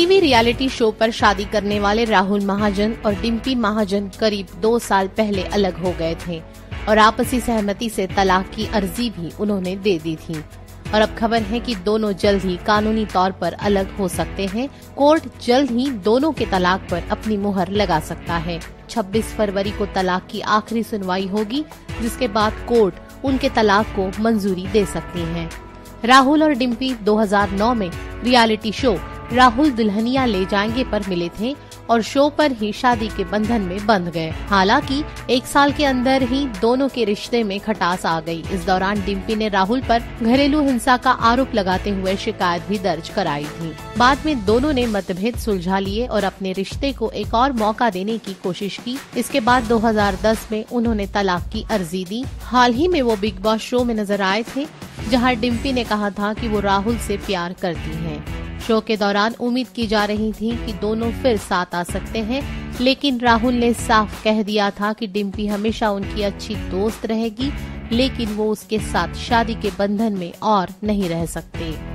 TV reality show पर शादी करने वाले राहुल महाजन और डिम्पी महाजन करीब 2 साल पहले अलग हो गए थे और आपसी सहमति से तलाक की अर्जी भी उन्होंने दे दी थी। और अब खबर है कि दोनों जल्द ही कानूनी तौर पर अलग हो सकते हैं। कोर्ट जल्द ही दोनों के तलाक पर अपनी मुहर लगा सकता है। 26 फरवरी को तलाक की आखिरी सुनवाई होगी, जिसके बाद कोर्ट उनके तलाक को मंजूरी दे सकती है। राहुल और डिम्पी 2009 में रियलिटी शो राहुल दुल्हनिया ले जाएंगे पर मिले थे और शो पर ही शादी के बंधन में बंध गए। हालांकि 1 साल के अंदर ही दोनों के रिश्ते में खटास आ गई। इस दौरान डिम्पी ने राहुल पर घरेलू हिंसा का आरोप लगाते हुए शिकायत भी दर्ज कराई थी। बाद में दोनों ने मतभेद सुलझा लिए और अपने रिश्ते को एक और मौका देने की कोशिश की। इसके बाद 2010 में उन्होंने तलाक की अर्जी दी। हाल ही में वो बिग बॉस शो में नजर आए थे, जहाँ डिम्पी ने कहा था कि वो राहुल से प्यार करती है। शो के दौरान उम्मीद की जा रही थी कि दोनों फिर साथ आ सकते हैं, लेकिन राहुल ने साफ कह दिया था कि डिम्पी हमेशा उनकी अच्छी दोस्त रहेगी, लेकिन वो उसके साथ शादी के बंधन में और नहीं रह सकते।